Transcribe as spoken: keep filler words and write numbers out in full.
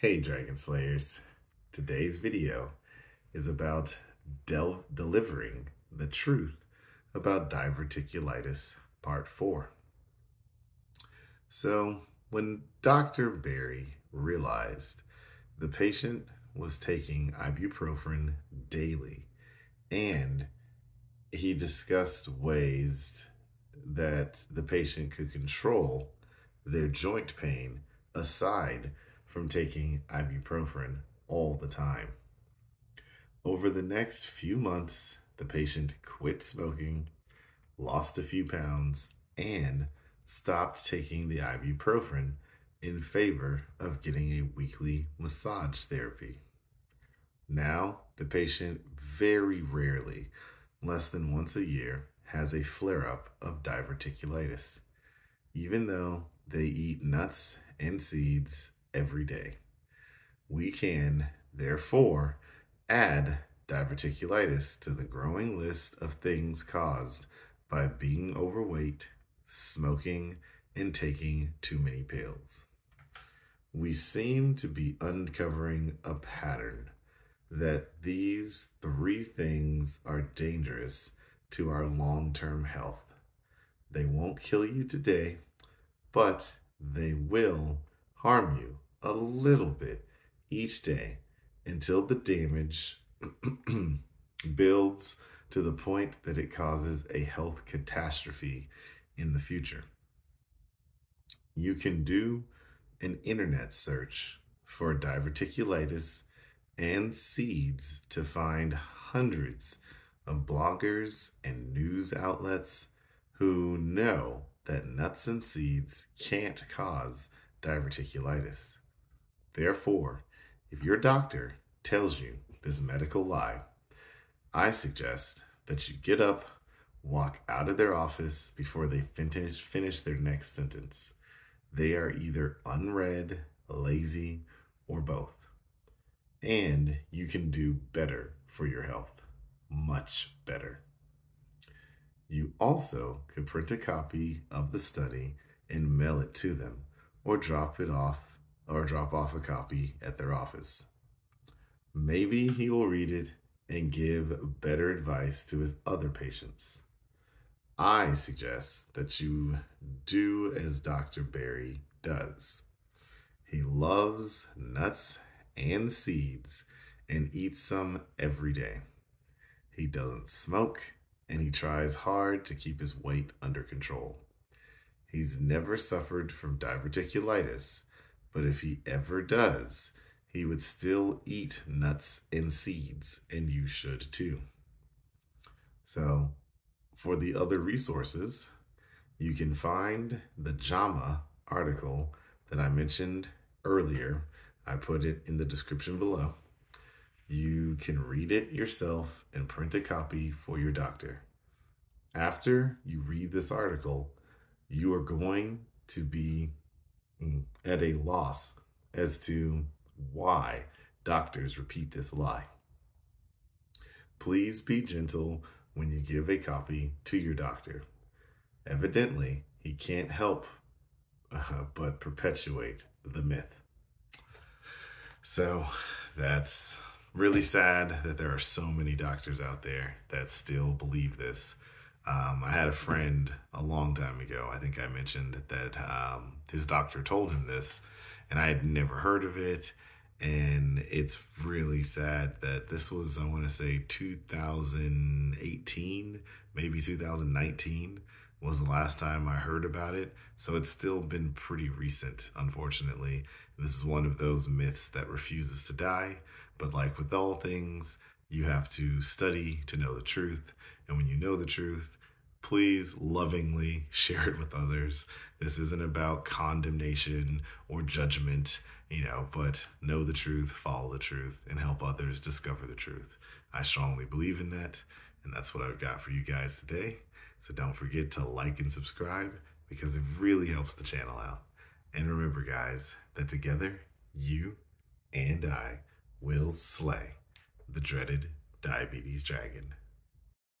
Hey Dragon Slayers, today's video is about del delivering the truth about diverticulitis part four. So when Doctor Berry realized the patient was taking ibuprofen daily and he discussed ways that the patient could control their joint pain aside from taking ibuprofen all the time. Over the next few months, the patient quit smoking, lost a few pounds, and stopped taking the ibuprofen in favor of getting a weekly massage therapy. Now, the patient very rarely, less than once a year, has a flare-up of diverticulitis, even though they eat nuts and seeds every day. We can, therefore, add diverticulitis to the growing list of things caused by being overweight, smoking, and taking too many pills. We seem to be uncovering a pattern that these three things are dangerous to our long-term health. They won't kill you today, but they will harm you a little bit each day until the damage builds to the point that it causes a health catastrophe in the future. You can do an internet search for diverticulitis and seeds to find hundreds of bloggers and news outlets who know that nuts and seeds can't cause diverticulitis. Therefore, if your doctor tells you this medical lie, I suggest that you get up, walk out of their office before they finish, finish their next sentence. They are either unread, lazy, or both. And you can do better for your health. Much better. You also could print a copy of the study and mail it to them, or drop it off, or drop off a copy at their office. Maybe he will read it and give better advice to his other patients. I suggest that you do as Doctor Berry does. He loves nuts and seeds and eats some every day. He doesn't smoke and he tries hard to keep his weight under control. He's never suffered from diverticulitis, but if he ever does, he would still eat nuts and seeds, and you should too. So, for the other resources, you can find the JAMA article that I mentioned earlier. I put it in the description below. You can read it yourself and print a copy for your doctor. After you read this article, you are going to be at a loss as to why doctors repeat this lie. Please be gentle when you give a copy to your doctor. Evidently, he can't help uh, but perpetuate the myth. So that's really sad that there are so many doctors out there that still believe this. Um, I had a friend a long time ago, I think I mentioned that um, his doctor told him this, and I had never heard of it. And it's really sad that this was, I want to say, two thousand eighteen, maybe two thousand nineteen was the last time I heard about it. So it's still been pretty recent, unfortunately. This is one of those myths that refuses to die. But like with all things, you have to study to know the truth. And when you know the truth, please lovingly share it with others. This isn't about condemnation or judgment, you know, but know the truth, follow the truth, and help others discover the truth. I strongly believe in that, and that's what I've got for you guys today. So don't forget to like and subscribe, because it really helps the channel out. And remember, guys, that together, you and I will slay the dreaded diabetes dragon.